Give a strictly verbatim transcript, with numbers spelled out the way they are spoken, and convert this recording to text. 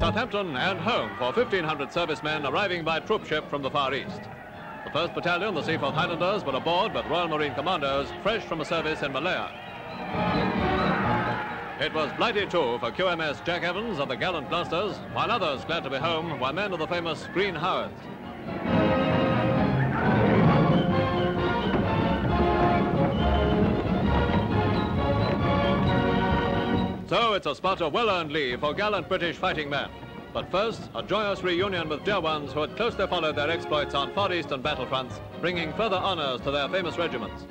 Southampton and home for fifteen hundred servicemen arriving by troopship from the Far East. The first battalion, the Seaforth Highlanders, were aboard with Royal Marine Commandos fresh from a service in Malaya. It was blighty too for Q M S Jack Evans of the Gallant Glosters, while others glad to be home were men of the famous Green Howards. So it's a spot of well-earned leave for gallant British fighting men. But first, a joyous reunion with dear ones who had closely followed their exploits on Far Eastern battlefronts, bringing further honours to their famous regiments.